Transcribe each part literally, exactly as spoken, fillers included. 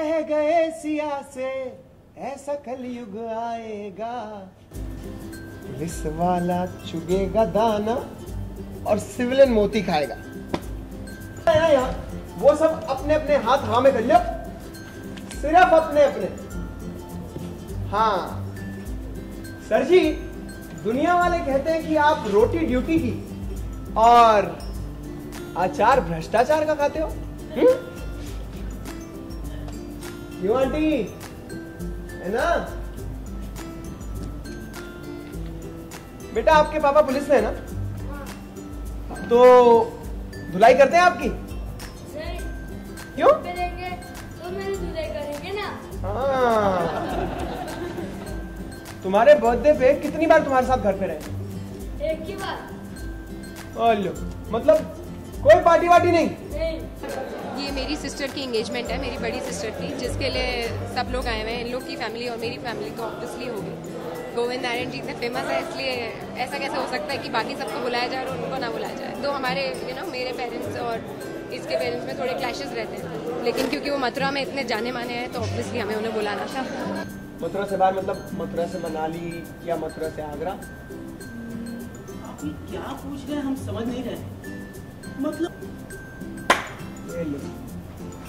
कह गए सिया से ऐसा कलयुग आएगा, पुलिस वाला चुगेगा दाना और सिविलियन मोती खाएगा। या या, वो सब अपने अपने हाथ हाँ में कर लिया, सिर्फ अपने अपने। हाँ सर जी, दुनिया वाले कहते हैं कि आप रोटी ड्यूटी की और अचार भ्रष्टाचार का खाते हो। क्यों आंटी, है ना? बेटा आपके पापा पुलिस में है ना, तो धुलाई करते हैं आपकी? क्यों करेंगे, तो मेरी धुलाई करेंगे ना। हाँ तुम्हारे बर्थडे पे कितनी बार तुम्हारे साथ घर पे रहे? एक ही बार। लो, मतलब कोई पार्टी वार्टी नहीं? नहीं। ये मेरी सिस्टर की एंगेजमेंट है, मेरी बड़ी सिस्टर की, जिसके लिए सब लोग आए हुए हैं। इन लोग की फैमिली और मेरी फैमिली तो ऑब्वियसली होगी। गोविंद नारायण जी इतने फेमस है, इसलिए ऐसा कैसे हो सकता है कि बाकी सबको बुलाया जाए और उनको ना बुलाया जाए। तो हमारे यू नो मेरे पेरेंट्स और इसके पेरेंट्स में थोड़े क्लैशेस रहते हैं, लेकिन क्योंकि वो मथुरा में इतने जाने माने हैं तो ऑब्वियसली हमें उन्हें बुलाना था। मथुरा से बाहर मतलब मथुरा से मनाली या मथुरा से आगरा? आप ये क्या पूछ रहे हैं, हम समझ नहीं रहे। मतलब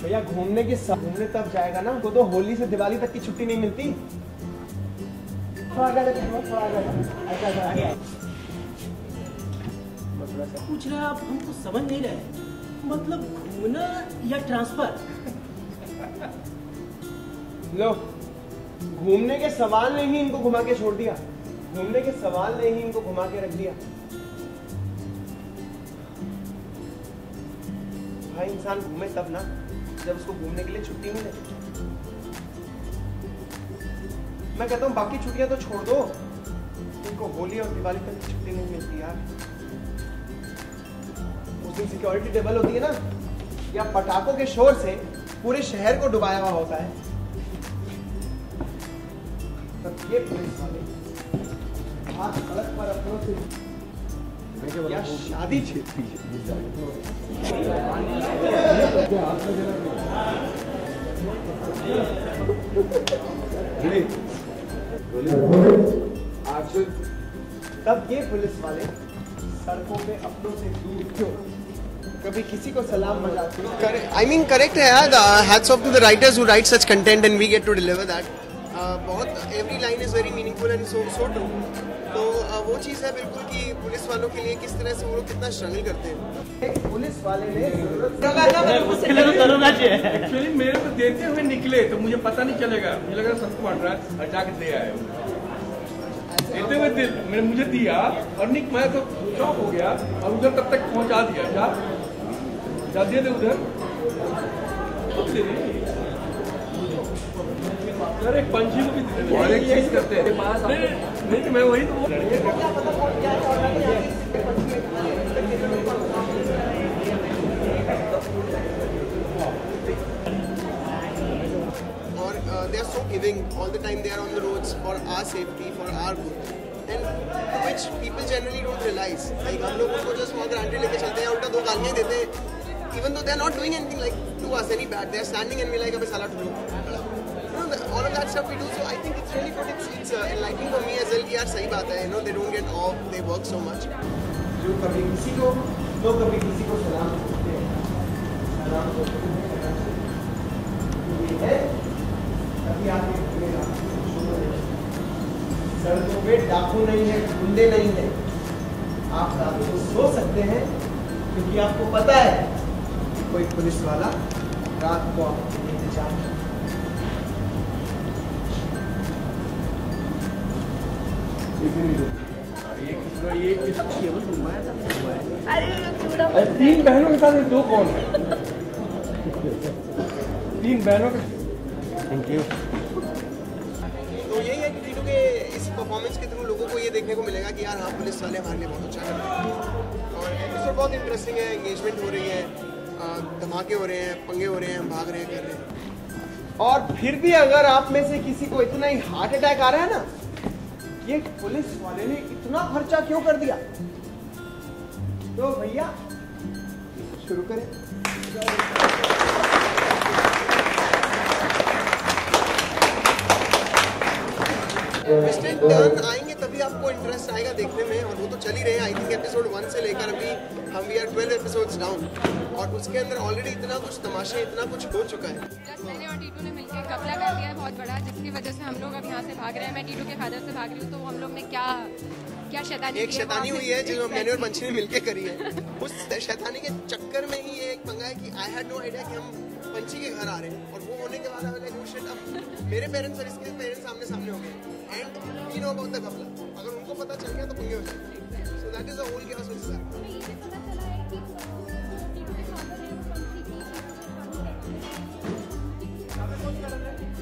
भैया घूमने के साथ घूमने तब जाएगा ना, तो होली से दिवाली तक की छुट्टी नहीं मिलती। पूछ रहे आप, हमको समझ नहीं रहे। मतलब घूमना या ट्रांसफर? लो घूमने के सवाल ने ही इनको घुमा के छोड़ दिया, घूमने के सवाल ने ही इनको घुमा के रख दिया। भाई इंसान घूमे तब ना जब उसको घूमने के लिए छुट्टी मिले। मैं कहता हूँ बाकी छुट्टियां तो छोड़ दो, इनको होली और दिवाली तक छुट्टी नहीं मिलती यार। उस दिन सिक्योरिटी डबल होती है ना, या पटाखों के शोर से पूरे शहर को डुबाया हुआ होता है। ये पुलिस वाले हाथ सड़क पर अपनों से क्या शादी छेड़ती है। तब ये पुलिस वाले सड़कों पे अपनों से दूर क्यों, कभी किसी को सलाम मजाक करे। आई मीन करेक्ट है यार, hats off to the writers who write such content and we get to deliver that. Uh, बहुत every line is very meaningful and so so true. तो uh, वो चीज़ है बिल्कुल कि पुलिस वालों के लिए किस तरह से वो लोग कितना स्ट्रगल करते हैं। पुलिस वाले ने एक्चुअली मेरे को देते हुए निकले तो मुझे पता नहीं चलेगा, मुझे लगा सबको हटा के दे आए। देते हुए दिल मैंने मुझे दिया और निक मैं तो शौक हो गया और उधर तब तक पहुँचा दिया। जा दिए थे उधर एक पंछी को भी और एक चीज करते हैं। नहीं मैं वही तो और they are so giving all the time, they are on the roads for our safety, for our good, and which people generally don't realize. Like हम लोग उनको जस्ट वॉक आंटी लेके चलते हैं, उल्टा दो गालियाँ देते हैं, even though they are not doing anything like to us any bad, they are standing and we like अबे साला ठुकरा। All of that stuff we do, so I think it's really good. It's, it's uh, enlightening for me as well. कि यार सही बात है, you know, they don't get off, they work so much. जो कभी किसी को, जो कभी किसी को सलाम करते हैं, सलाम करते हैं, ये है, कभी आपने कभी आपने सड़कों पे डाकू नहीं है, गुंडे नहीं है, आप रात को सो सकते हैं, क्योंकि आपको पता है कि कोई पुलिस वाला रात को आपके लिए इंतजार है। अरे तीन बहनों के साथ दो कौन है? तीन बहनों के। Thank you. तो यही है कि टीटू के इस परफॉर्मेंस के थ्रू लोगों को ये देखने को मिलेगा कि यार हाँ पुलिस वाले हमारे लिए बहुत अच्छा कर रहे हैं, और एपिसोड बहुत इंटरेस्टिंग है। एंगेजमेंट हो रही है, धमाके हो रहे हैं, पंगे हो रहे हैं, हम भाग रहे हैं, कर रहे हैं। और फिर भी अगर आप में से किसी को इतना ही हार्ट अटैक आ रहा है ना, ये पुलिस वाले ने इतना खर्चा क्यों कर दिया, तो भैया शुरू करें। ट्विस्ट एंड टर्न आएंगे तभी आपको इंटरेस्ट आएगा देखने में, और वो तो चल ही रहे हैं। आई थिंक एपिसोड वन से लेकर अभी हम we are twelve episodes down, और उसके अंदर ऑलरेडी इतना कुछ तमाशा, इतना कुछ हो चुका है। प्लस मैंने और टीटू ने मिलकर कपड़ा कर दिया है बहुत बड़ा, जिसकी वजह से हम लोग अब यहाँ से भाग रहे हैं। मैं टीटू के फादर से भाग रही हूँ, तो हम लोग ने क्या क्या शैतानी एक शैतानी हुई है जो मैंने और मंशी ने मिलकर करी है। उस शैतानी के चक्कर में ही एक पंगा है कि आई हैड नो आइडिया कि हम पंछी के घर आ रहे हैं, और वो होने के बाद हमें लगा शिट अब मेरे पेरेंट्स और इसके पेरेंट्स सामने सामने हो गए, and we know about the couple. अगर उनको पता चल गया तो पंगे हो जाएंगे। So that is the whole case with sir.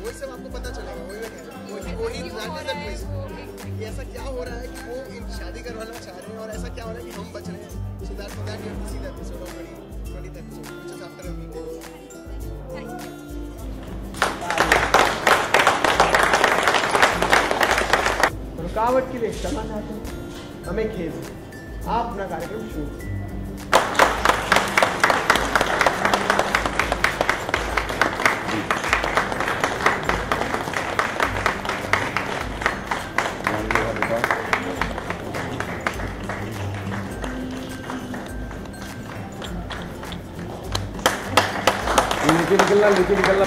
वो सब आपको पता चलेगा, वही मैं कह रहा हूं, वही वही दैट इज द ट्विस्ट। ऐसा क्या हो रहा है कि वो इन शादी करवाना चाह रहे हैं, और ऐसा क्या हो रहा है कि हम बच रहे हैं। So that that you have to see that episode of twenty that episode which is after a week. रुकावट के लिए क्षमा ना करें, हमें खेद है। आप अपना कार्यक्रम शुरू करें। निकलना नीचे निकलना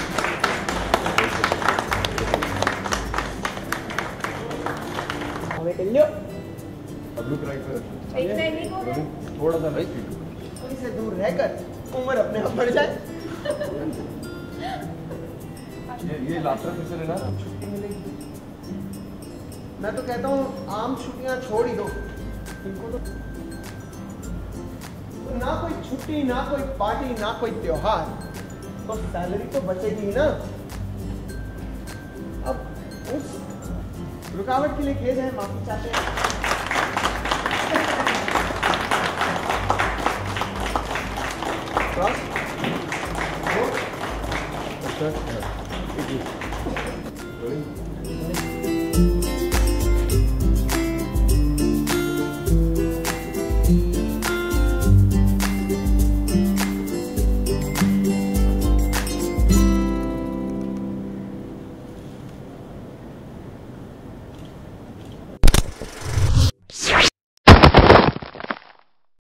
हमें कर लो। अब लुक राइट पर एक सेकंड को थोड़ा सा भाई थोड़ी से दूर रहकर उम्र अपने आप बढ़ जाए। ये ये लाफ्टर फिर से लेना मिलेगी। मैं तो कहता हूँ आम छुट्टियाँ छोड़ ही दो इनको, तो ना कोई छुट्टी ना कोई पार्टी ना कोई त्योहार, तो सैलरी तो बचेगी ना। अब उस रुकावट के लिए खेद है, माफी चाहते हैं।